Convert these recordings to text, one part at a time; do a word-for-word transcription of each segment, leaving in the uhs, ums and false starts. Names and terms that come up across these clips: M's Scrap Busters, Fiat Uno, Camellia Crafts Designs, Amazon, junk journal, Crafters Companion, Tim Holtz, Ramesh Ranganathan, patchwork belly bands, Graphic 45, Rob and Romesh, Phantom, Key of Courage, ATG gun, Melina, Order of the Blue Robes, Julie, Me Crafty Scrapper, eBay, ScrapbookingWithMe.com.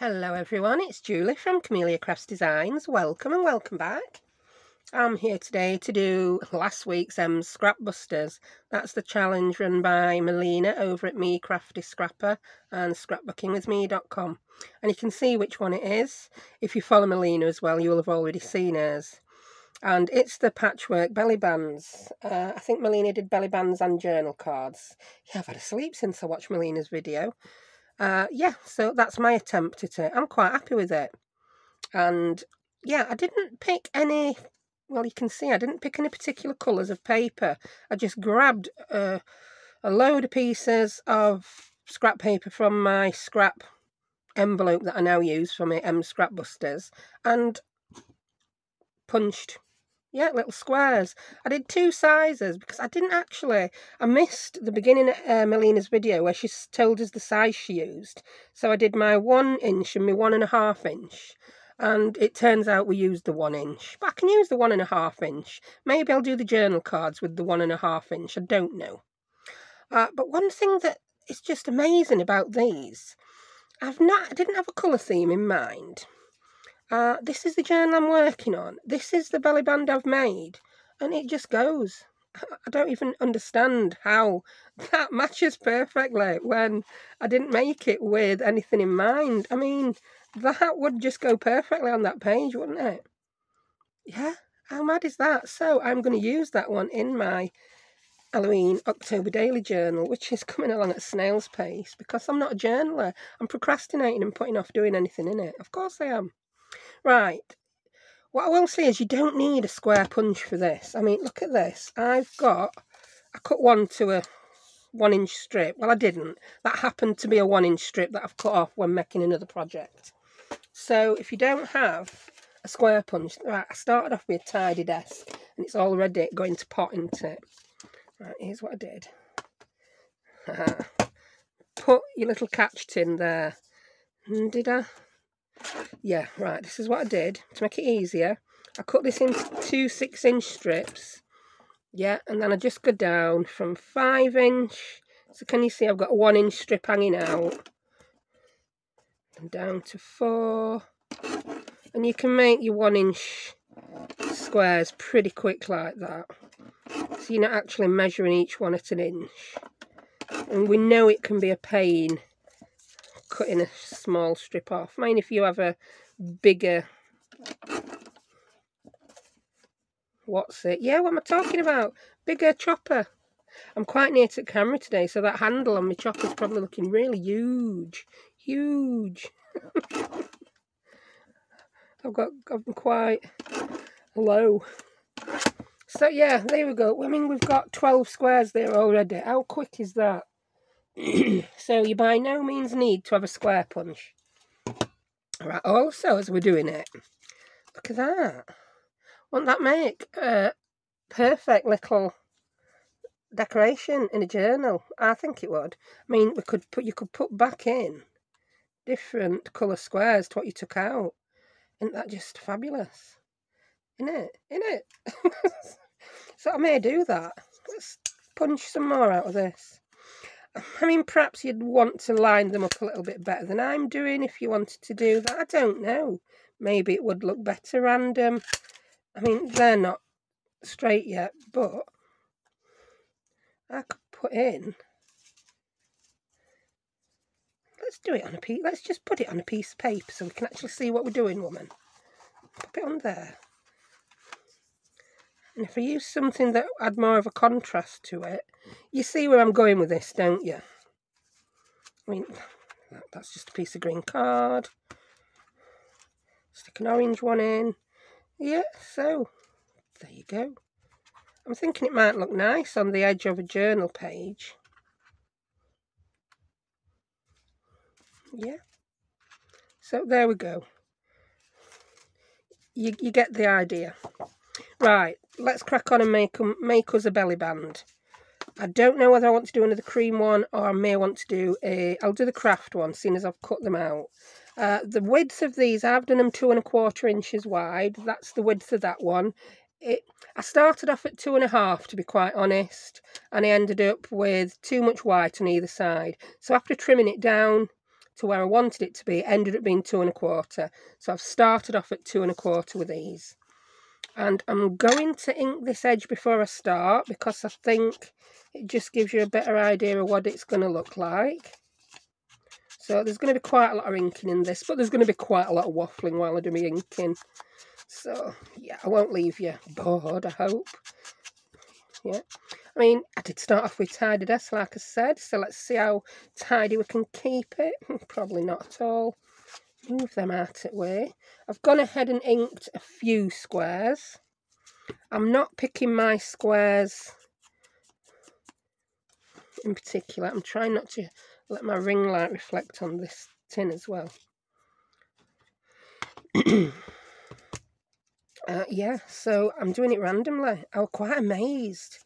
Hello everyone, it's Julie from Camellia Crafts Designs. Welcome and welcome back. I'm here today to do last week's M's Scrap Busters. That's the challenge run by Melina over at Me Crafty Scrapper and Scrapbooking With Me dot com. And you can see which one it is. If you follow Melina as well, you'll have already seen hers. And it's the patchwork belly bands. Uh, I think Melina did belly bands and journal cards. Yeah, I've had a sleep since I watched Melina's video. Uh, yeah, so that's my attempt at it. I'm quite happy with it. And yeah, I didn't pick any, well, you can see I didn't pick any particular colours of paper. I just grabbed uh, a load of pieces of scrap paper from my scrap envelope that I now use for my M's Scrap Busters and punched, yeah, little squares. I did two sizes because I didn't actually, I missed the beginning of uh, Melina's video where she told us the size she used. So I did my one inch and my one and a half inch. And it turns out we used the one inch. But I can use the one and a half inch. Maybe I'll do the journal cards with the one and a half inch. I don't know. Uh, but one thing that is just amazing about these, I've not, I didn't have a colour theme in mind. Uh, this is the journal I'm working on. This is the belly band I've made. And it just goes. I don't even understand how that matches perfectly when I didn't make it with anything in mind. I mean, that would just go perfectly on that page, wouldn't it? Yeah, how mad is that? So I'm going to use that one in my Halloween October Daily Journal, which is coming along at snail's pace because I'm not a journaler. I'm procrastinating and putting off doing anything in it. Of course I am. Right, what I will say is you don't need a square punch for this. I mean, look at this. I've got, I cut one to a one inch strip. Well, I didn't. That happened to be a one inch strip that I've cut off when making another project. So if you don't have a square punch, right, I started off with a tidy desk and it's already going to pot, isn't it? Right, here's what I did. Put your little catch tin there. Did I? Yeah, right, this is what I did to make it easier. I cut this into two six inch strips, yeah, and then I just go down from five inch, so can you see I've got a one inch strip hanging out, and down to four, and you can make your one inch squares pretty quick like that, so you're not actually measuring each one at an inch, and we know it can be a pain cutting a small strip off. I mean, if you have a bigger, what's it? Yeah, what am I talking about? Bigger chopper. I'm quite near to the camera today, so that handle on my chopper is probably looking really huge, huge. I've got, I'm quite low. So yeah, there we go. I mean, we've got twelve squares there already. How quick is that? So you by no means need to have a square punch. Right, also as we're doing it, look at that. Won't that make a perfect little decoration in a journal? I think it would. I mean, we could put, you could put back in different colour squares to what you took out. Isn't that just fabulous? Isn't it? Isn't it? So I may do that. Let's punch some more out of this. I mean, perhaps you'd want to line them up a little bit better than I'm doing if you wanted to do that. I don't know. Maybe it would look better random. I mean, they're not straight yet, but I could put in. Let's do it on a piece. Let's just put it on a piece of paper so we can actually see what we're doing, woman. Pop it on there. And if I use something that had more of a contrast to it, you see where I'm going with this, don't you? I mean, that's just a piece of green card. Stick an orange one in. Yeah, so there you go. I'm thinking it might look nice on the edge of a journal page. Yeah. So there we go. You, you get the idea. Right, let's crack on and make, make us a belly band. I don't know whether I want to do another cream one or I may want to do a... I'll do the craft one, seeing as I've cut them out. Uh, the width of these, I've done them two and a quarter inches wide. That's the width of that one. It, I started off at two and a half, to be quite honest, and I ended up with too much white on either side. So after trimming it down to where I wanted it to be, ended up being two and a quarter. So I've started off at two and a quarter with these. And I'm going to ink this edge before I start, because I think it just gives you a better idea of what it's going to look like. So there's going to be quite a lot of inking in this, but there's going to be quite a lot of waffling while I do my inking. So, yeah, I won't leave you bored, I hope. Yeah, I mean, I did start off with tidy desk, like I said, so let's see how tidy we can keep it. Probably not at all. Move them out of the way. I've gone ahead and inked a few squares. I'm not picking my squares in particular. I'm trying not to let my ring light reflect on this tin as well. uh, yeah, so I'm doing it randomly. I was quite amazed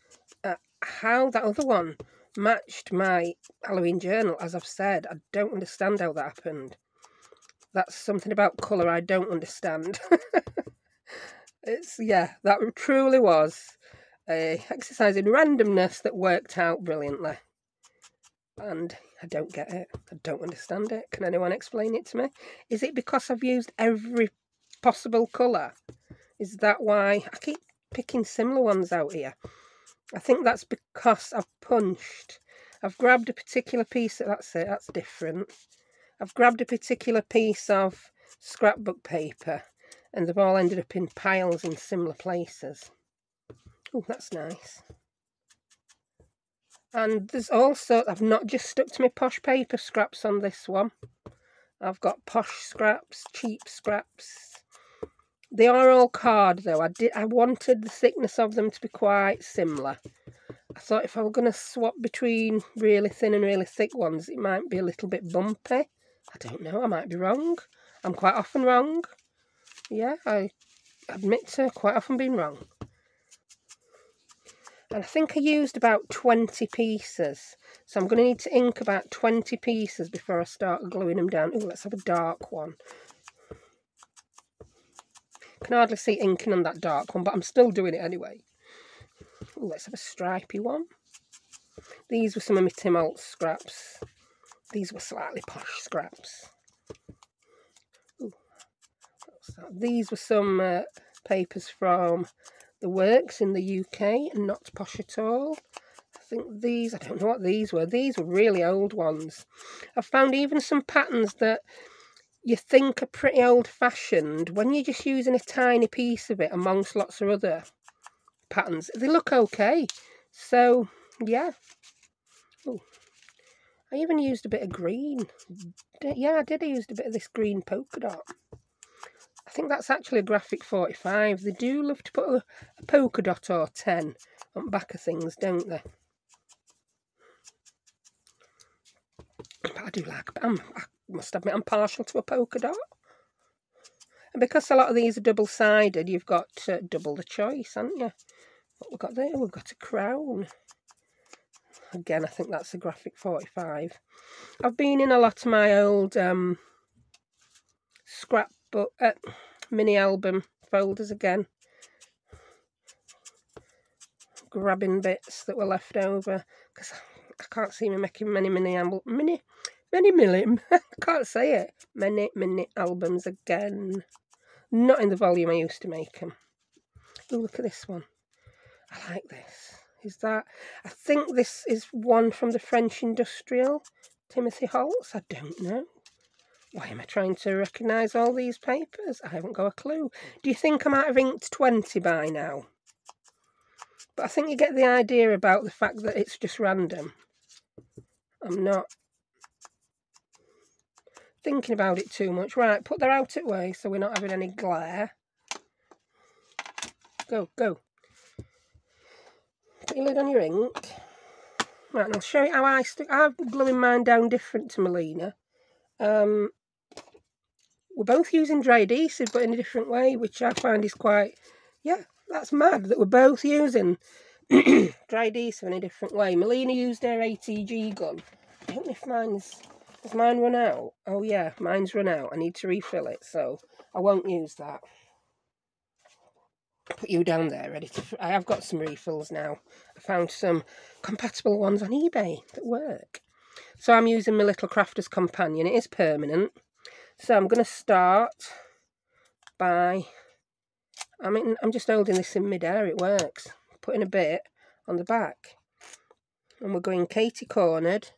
at how that other one matched my Halloween journal. As I've said, I don't understand how that happened. That's something about colour I don't understand. It's, yeah, that truly was an exercise in randomness that worked out brilliantly. And I don't get it. I don't understand it. Can anyone explain it to me? Is it because I've used every possible colour? Is that why I keep picking similar ones out here? I think that's because I've punched. I've grabbed a particular piece. That's it. That's different. I've grabbed a particular piece of scrapbook paper and they've all ended up in piles in similar places. Oh, that's nice. And there's also, I've not just stuck to my posh paper scraps on this one. I've got posh scraps, cheap scraps. They are all card though. I did. I wanted the thickness of them to be quite similar. I thought if I were going to swap between really thin and really thick ones, it might be a little bit bumpy. I don't know, I might be wrong. I'm quite often wrong. Yeah, I admit to quite often being wrong. And I think I used about twenty pieces. So I'm going to need to ink about twenty pieces before I start gluing them down. Ooh, let's have a dark one. I can hardly see inking on that dark one, but I'm still doing it anyway. Ooh, let's have a stripy one. These were some of my Tim Holtz scraps. These were slightly posh scraps. Ooh, what's that? These were some uh, papers from the works in the U K, not posh at all. I think these, I don't know what these were. These were really old ones. I found even some patterns that you think are pretty old-fashioned when you're just using a tiny piece of it amongst lots of other patterns. They look okay, so yeah. Ooh. I even used a bit of green. Yeah, I did. I used a bit of this green polka dot. I think that's actually a Graphic forty-five. They do love to put a, a polka dot or ten on the back of things, don't they? But I do like, I'm, I must admit I'm partial to a polka dot. And because a lot of these are double-sided, you've got uh, double the choice, haven't you? What we've got there, we've got a crown. Again, I think that's a Graphic forty-five. I've been in a lot of my old um, scrapbook, uh, mini-album folders again. Grabbing bits that were left over. Because I can't see me making many mini-album... Mini, many mini... I can't say it. Many mini-albums again. Not in the volume I used to make them. Ooh, look at this one. I like this. Is that... I think this is one from the French industrial. Timothy Holtz. I don't know. Why am I trying to recognise all these papers? I haven't got a clue. Do you think I might have inked twenty by now? But I think you get the idea about the fact that it's just random. I'm not thinking about it too much. Right, put that out of the way so we're not having any glare. Go, go. Put your lid on your ink. Right, and I'll show you how I stick. I'm gluing mine down different to Melina. Um, we're both using dry adhesive, but in a different way, which I find is quite... Yeah, that's mad that we're both using dry adhesive in a different way. Melina used her A T G gun. I don't know if mine's... Has mine run out? Oh yeah, mine's run out. I need to refill it, so I won't use that. Put you down there, ready to... I have got some refills now. I found some compatible ones on eBay that work. So I'm using my little Crafters Companion. It is permanent. So I'm going to start by, I mean, I'm just holding this in mid-air, it works. Putting a bit on the back. And we're going Katie-cornered.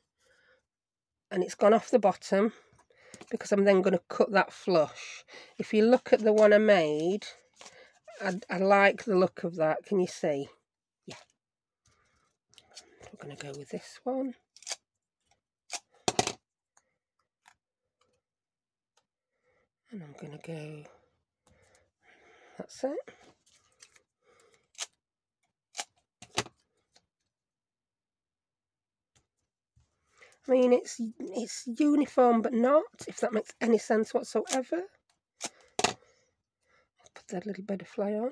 And it's gone off the bottom, because I'm then going to cut that flush. If you look at the one I made, I, I like the look of that. Can you see? Yeah. We're going to go with this one. And I'm going to go... That's it. I mean, it's it's uniform, but not, if that makes any sense whatsoever. Put that little butterfly on.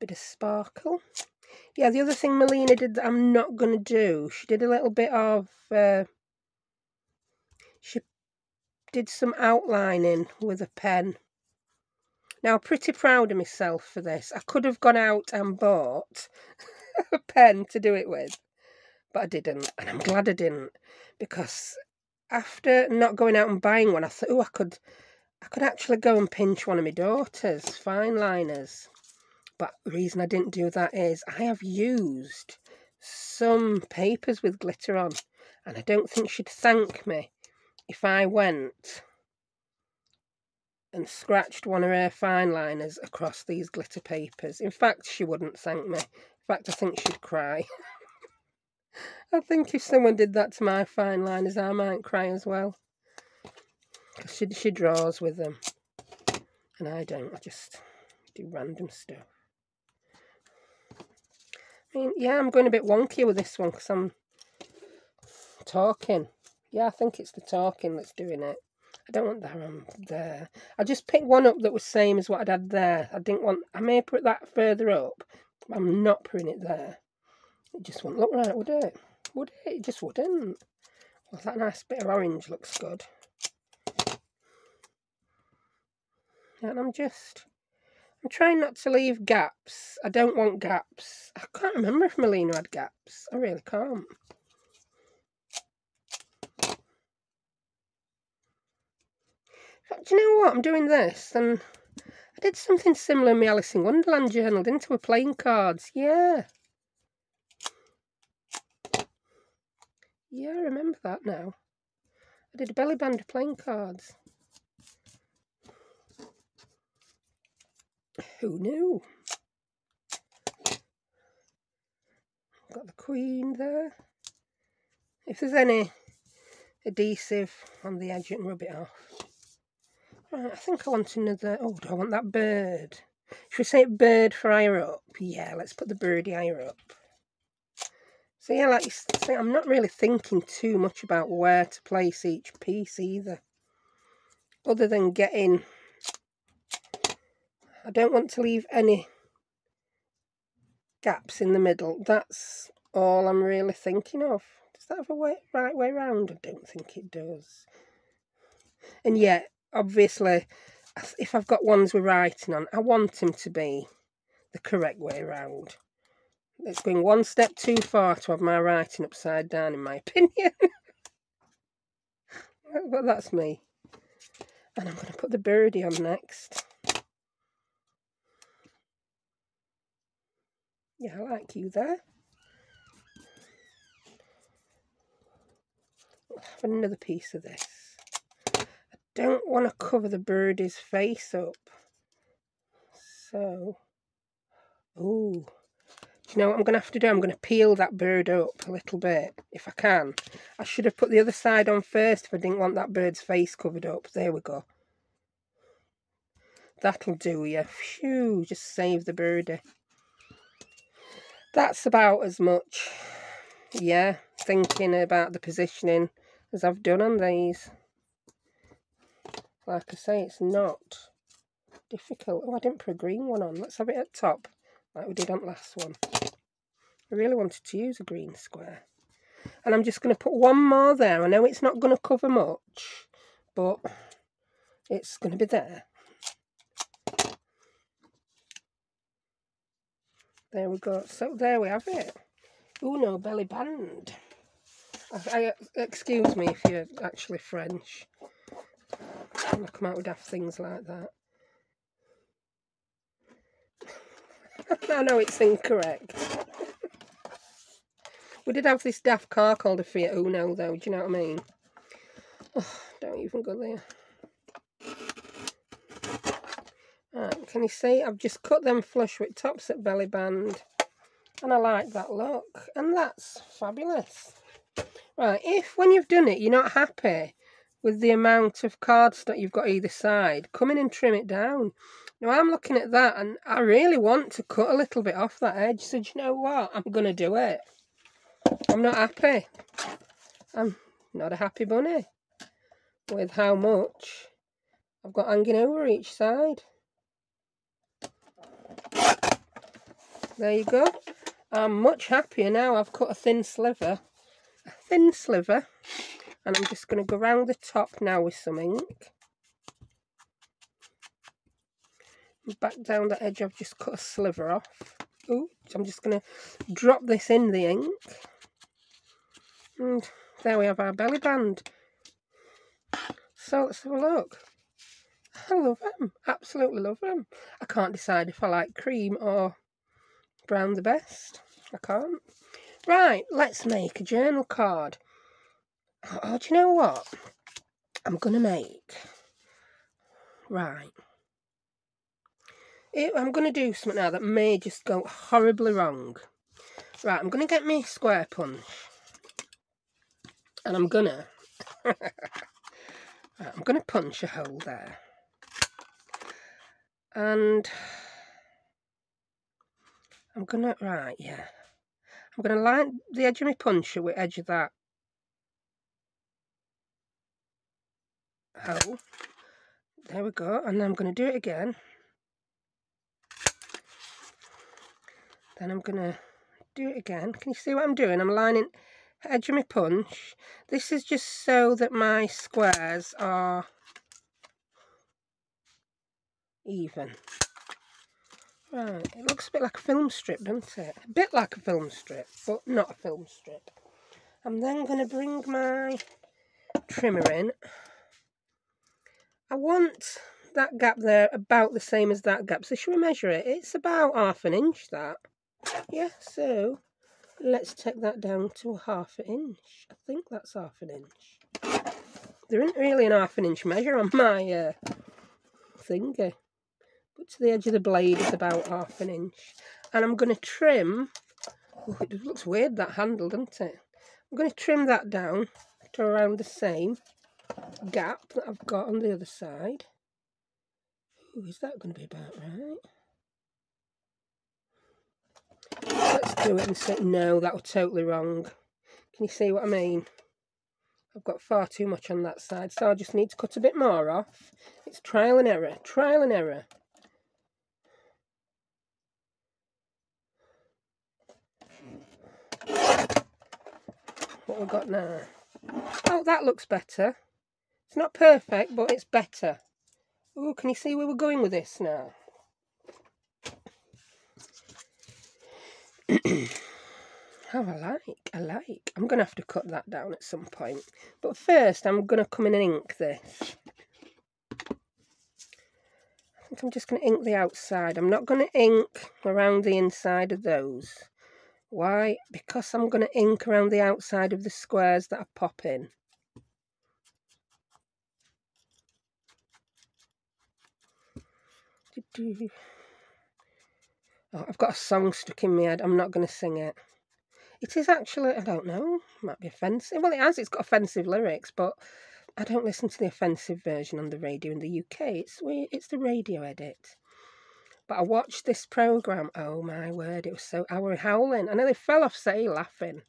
Bit of sparkle. Yeah, the other thing Melina did that I'm not going to do, she did a little bit of... Uh, she did some outlining with a pen. Now, I'm pretty proud of myself for this. I could have gone out and bought... a pen to do it with, but I didn't, and I'm glad I didn't, because after not going out and buying one, I thought, oh, I could I could actually go and pinch one of my daughter's fine liners. But the reason I didn't do that is I have used some papers with glitter on, and I don't think she'd thank me if I went and scratched one of her fine liners across these glitter papers. In fact, she wouldn't thank me. In fact, I think she'd cry. I think if someone did that to my fine liners, I might cry as well. Because she, she draws with them. And I don't. I just do random stuff. I mean, yeah, I'm going a bit wonky with this one because I'm talking. Yeah, I think it's the talking that's doing it. I don't want that on there. I just picked one up that was same as what I'd had there. I didn't want... I may put that further up. I'm not putting it there. It just wouldn't look right, would it? Would it? It just wouldn't. Well, that nice bit of orange looks good. And I'm just... I'm trying not to leave gaps. I don't want gaps. I can't remember if Melina had gaps. I really can't. But do you know what? I'm doing this and... did something similar in my Alice in Wonderland journal, didn't I, with playing cards? Yeah. Yeah, I remember that now. I did a belly band of playing cards. Who knew? Got the Queen there. If there's any adhesive on the edge, you can rub it off. Right, I think I want another... Oh, do I want that bird? Should we say bird for higher up? Yeah, let's put the birdie higher up. So yeah, like you say, I'm not really thinking too much about where to place each piece either. Other than getting... I don't want to leave any gaps in the middle. That's all I'm really thinking of. Does that have a way, right way round? I don't think it does. And yet... Obviously, if I've got ones we're writing on, I want them to be the correct way round. It's going one step too far to have my writing upside down, in my opinion. But that's me. And I'm going to put the birdie on next. Yeah, I like you there. I'll have another piece of this. Don't want to cover the birdie's face up, so oh, do you know what I'm going to have to do? I'm going to peel that bird up a little bit if I can. I should have put the other side on first if I didn't want that bird's face covered up. There we go. That'll do ya. Phew, just save the birdie. That's about as much, yeah, thinking about the positioning as I've done on these. Like I say, it's not difficult. Oh, I didn't put a green one on. Let's have it at top, like we did on the last one. I really wanted to use a green square. And I'm just going to put one more there. I know it's not going to cover much, but it's going to be there. There we go. So there we have it. Uno belly band. I, I, excuse me if you're actually French. I'm going to come out with daft things like that. I know it's incorrect. We did have this daft car called a Fiat Uno though, do you know what I mean? Oh, don't even go there. Right, can you see? I've just cut them flush with tops at belly band. And I like that look. And that's fabulous. Right, if when you've done it you're not happy with the amount of cardstock you've got either side, come in and trim it down. Now I'm looking at that and I really want to cut a little bit off that edge. So do you know what? I'm going to do it. I'm not happy. I'm not a happy bunny with how much I've got hanging over each side. There you go. I'm much happier now. I've cut a thin sliver. A thin sliver. And I'm just going to go round the top now with some ink. Back down that edge, I've just cut a sliver off. Ooh, so I'm just going to drop this in the ink. And there we have our belly band. So let's have a look. I love them. Absolutely love them. I can't decide if I like cream or brown the best. I can't. Right, let's make a journal card. Oh, do you know what? I'm going to make... Right. I'm going to do something now that may just go horribly wrong. Right, I'm going to get me square punch. And I'm going to... right, I'm going to punch a hole there. And... I'm going to... Right, yeah. I'm going to line the edge of my puncher with the edge of that hole. There we go. And then I'm going to do it again. Then I'm going to do it again. Can you see what I'm doing? I'm lining the edge of my punch. This is just so that my squares are even. Right, it looks a bit like a film strip, doesn't it? A bit like a film strip, but not a film strip. I'm then going to bring my trimmer in. I want that gap there about the same as that gap. So should we measure it? It's about half an inch, that. Yeah, so let's take that down to half an inch. I think that's half an inch. There isn't really an half an inch measure on my uh, thingy. But to the edge of the blade is about half an inch. And I'm going to trim... Oh, it looks weird, that handle, doesn't it? I'm going to trim that down to around the same gap that I've got on the other side. Ooh, is that going to be about right? Let's do it and say, no, that was totally wrong. Can you see what I mean? I've got far too much on that side, so I just need to cut a bit more off. It's trial and error, trial and error. What we've got now. Oh, that looks better. It's not perfect, but it's better. Oh, can you see where we're going with this now? How I like, I like. I'm going to have to cut that down at some point. But first, I'm going to come in and ink this. I think I'm just going to ink the outside. I'm not going to ink around the inside of those. Why? Because I'm going to ink around the outside of the squares that I pop in. Oh, I've got a song stuck in my head. I'm not going to sing it. It is actually, I don't know, it might be offensive. Well, it has. It's got offensive lyrics, but I don't listen to the offensive version on the radio in the U K. It's weird. It's the radio edit. But I watched this programme. Oh, my word. It was so... I were howling. I nearly fell off set laughing.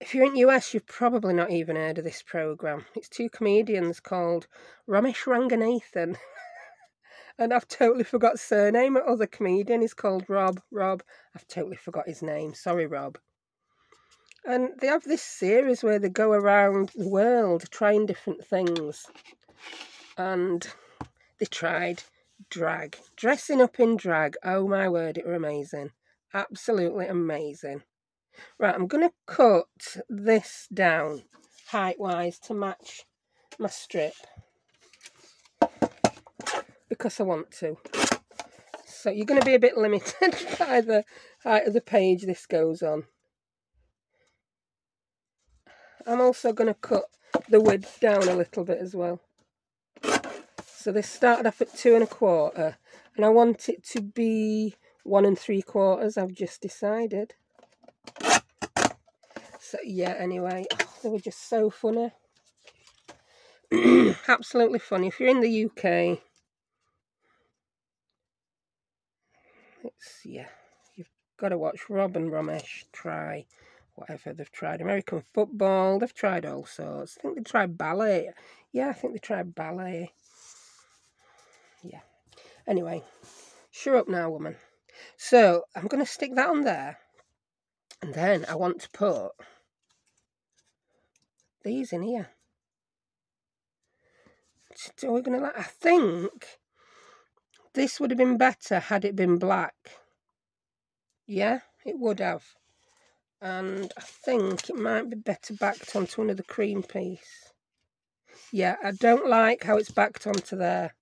If you're in the U S, you've probably not even heard of this programme. It's two comedians called Ramesh Ranganathan. And I've totally forgot surname. My other comedian is called Rob. Rob. I've totally forgot his name. Sorry, Rob. And they have this series where they go around the world trying different things. And they tried... drag. Dressing up in drag. Oh my word, it were amazing. Absolutely amazing. Right, I'm going to cut this down height-wise to match my strip, because I want to. So you're going to be a bit limited by the height of the page this goes on. I'm also going to cut the width down a little bit as well. So this started off at two and a quarter, and I want it to be one and three quarters, I've just decided. So yeah, anyway, oh, they were just so funny. Absolutely funny. If you're in the U K, it's, yeah, you've got to watch Rob and Romesh try whatever they've tried. American football, they've tried all sorts. I think they tried ballet. Yeah, I think they tried ballet. Yeah. Anyway, sure up now, woman. So I'm going to stick that on there. And then I want to put these in here. So we're going to like, I think this would have been better had it been black. Yeah, it would have. And I think it might be better backed onto another cream piece. Yeah, I don't like how it's backed onto there.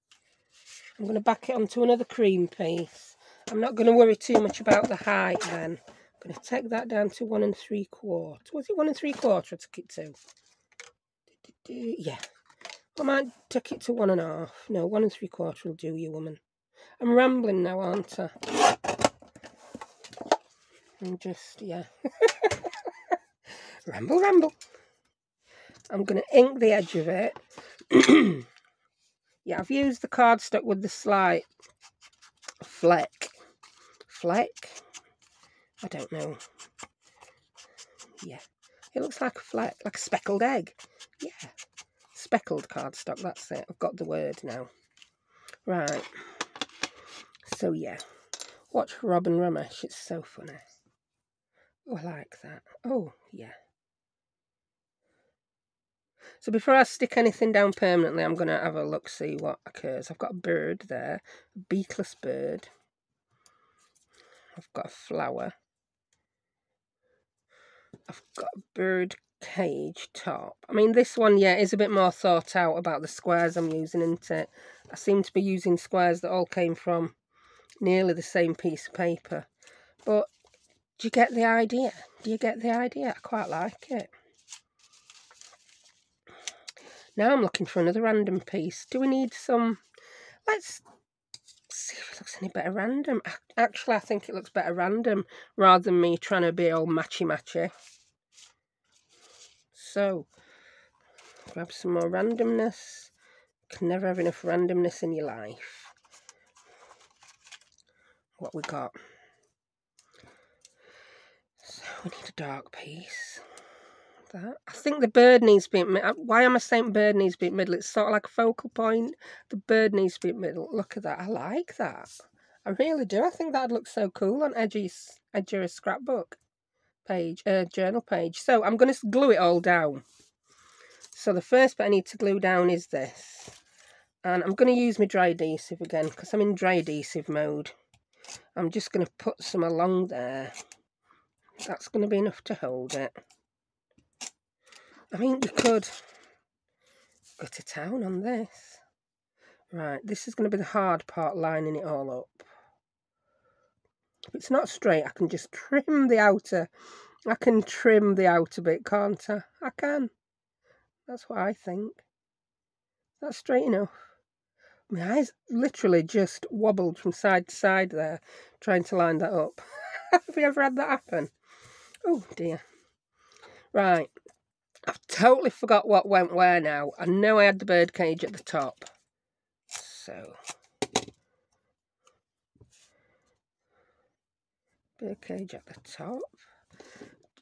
I'm going to back it onto another cream piece. I'm not going to worry too much about the height then. I'm going to take that down to one and three quarter. Was it one and three quarter I took it to? Yeah. I might take it to one and a half. No, one and three quarter will do you, woman. I'm rambling now, aren't I? I'm just, yeah. Ramble, ramble. I'm going to ink the edge of it. Yeah, I've used the cardstock with the slight fleck. Fleck? I don't know. Yeah, it looks like a fleck, like a speckled egg. Yeah, speckled cardstock, that's it. I've got the word now. Right. So, yeah. Watch Rob and Ramesh, it's so funny. Oh, I like that. Oh, yeah. So before I stick anything down permanently, I'm going to have a look, see what occurs. I've got a bird there, a beatless bird. I've got a flower. I've got a bird cage top. I mean, this one, yeah, is a bit more thought out about the squares I'm using, isn't it? I seem to be using squares that all came from nearly the same piece of paper. But do you get the idea? Do you get the idea? I quite like it. Now I'm looking for another random piece. Do we need some... Let's see if it looks any better random. Actually, I think it looks better random rather than me trying to be all matchy-matchy. So, grab some more randomness. You can never have enough randomness in your life. What we got? So, we need a dark piece. That. I think the bird needs to be at middle. Why am I saying bird needs to be at middle? It's sort of like a focal point. The bird needs to be at middle. Look at that. I like that. I really do. I think that'd look so cool on Edgy's Edgy's scrapbook page, uh, journal page. So I'm going to glue it all down. So the first bit I need to glue down is this. And I'm going to use my dry adhesive again because I'm in dry adhesive mode. I'm just going to put some along there. That's going to be enough to hold it. I mean, you could go to town on this. Right, this is going to be the hard part, lining it all up. If it's not straight, I can just trim the outer. I can trim the outer bit, can't I? I can. That's what I think. That's straight enough. My eyes literally just wobbled from side to side there, trying to line that up. Have you ever had that happen? Oh, dear. Right. I've totally forgot what went where now. I know I had the bird cage at the top. So. Bird cage at the top.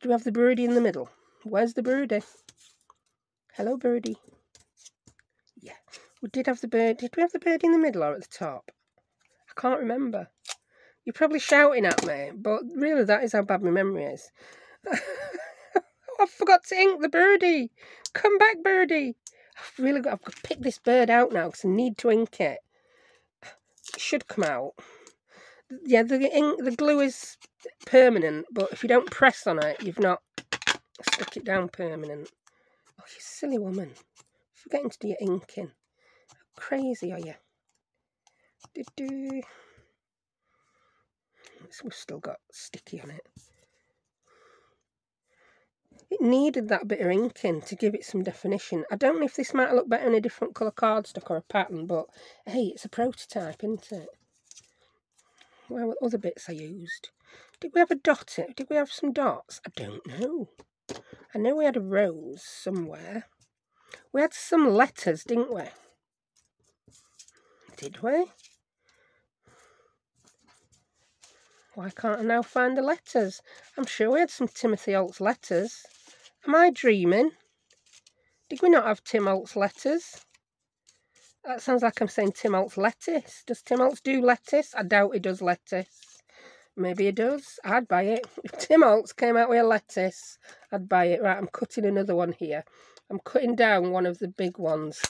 Do we have the birdie in the middle? Where's the birdie? Hello, birdie. Yeah. We did have the bird. Did we have the birdie in the middle or at the top? I can't remember. You're probably shouting at me, but really that is how bad my memory is. I forgot to ink the birdie. Come back, birdie. I've really got, I've got to pick this bird out now because I need to ink it. should come out. Yeah, the ink, the glue is permanent, but if you don't press on it, you've not stuck it down permanent. Oh, you silly woman. Forgetting to do your inking. How crazy are you? Do-do. We've still got sticky on it. It needed that bit of inking to give it some definition. I don't know if this might look better in a different colour cardstock or a pattern, but hey, it's a prototype, isn't it? Where were other bits I used? Did we have a dot? Did we have some dots? I don't know. I know we had a rose somewhere. We had some letters, didn't we? Did we? Why can't I now find the letters? I'm sure we had some Timothy Holtz letters. Am I dreaming? Did we not have Tim Holtz letters? That sounds like I'm saying Tim Holtz lettuce. Does Tim Holtz do lettuce? I doubt he does lettuce. Maybe he does. I'd buy it. If Tim Holtz came out with a lettuce, I'd buy it. Right, I'm cutting another one here. I'm cutting down one of the big ones.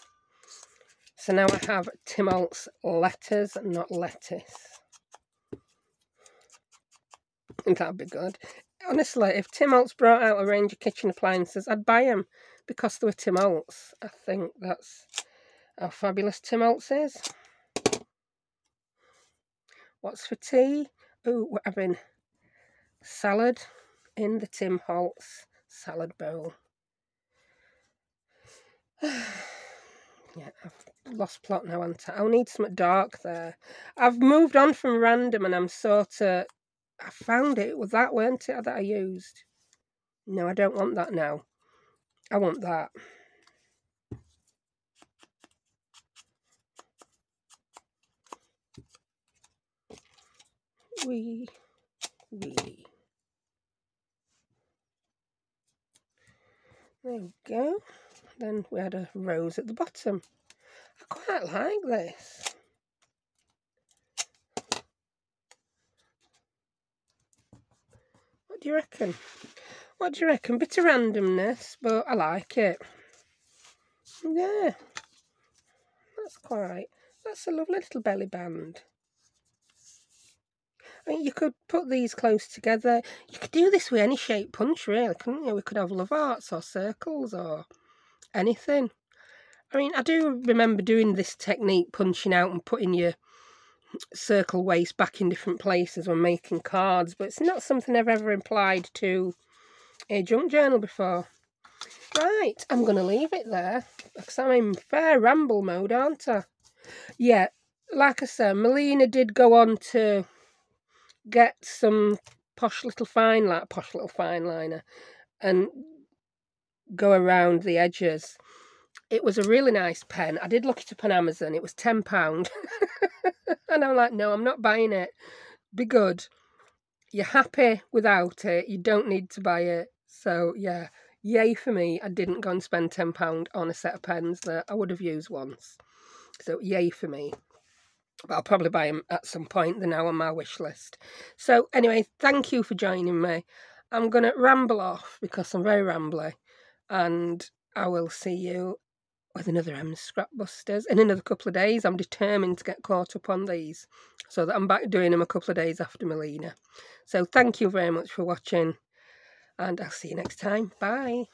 So now I have Tim Holtz letters, not lettuce. That'd be good. Honestly, if Tim Holtz brought out a range of kitchen appliances, I'd buy them because they were Tim Holtz. I think that's how fabulous Tim Holtz is. What's for tea? Oh, we're having salad in the Tim Holtz salad bowl. Yeah, I've lost plot now, haven't I? I'll need something dark there. I've moved on from random and I'm sort of... I found it. It was that, weren't it, that I used? No, I don't want that now. I want that. Wee. Wee. There we go. Then we had a rose at the bottom. I quite like this. Do you reckon? What do you reckon? Bit of randomness, but I like it. Yeah, that's quite. That's a lovely little belly band. I mean, you could put these close together. You could do this with any shape punch, really, couldn't you? We could have love hearts or circles or anything. I mean, I do remember doing this technique, punching out and putting your circle waste back in different places when making cards, but it's not something I've ever applied to a junk journal before. Right, I'm going to leave it there because I'm in fair ramble mode, aren't I? Yeah, like I said, Melina did go on to get some posh little fine liner, posh little fine liner, and go around the edges. It was a really nice pen. I did look it up on Amazon. It was ten pounds. And I'm like, no, I'm not buying it. Be good. You're happy without it. You don't need to buy it. So, yeah. Yay for me. I didn't go and spend ten pounds on a set of pens that I would have used once. So, yay for me. But I'll probably buy them at some point. They're now on my wish list. So, anyway, thank you for joining me. I'm going to ramble off because I'm very rambly. And I will see you with another M's Scrap Busters in another couple of days. I'm determined to get caught up on these so that I'm back doing them a couple of days after Melina. So thank you very much for watching, and I'll see you next time. Bye.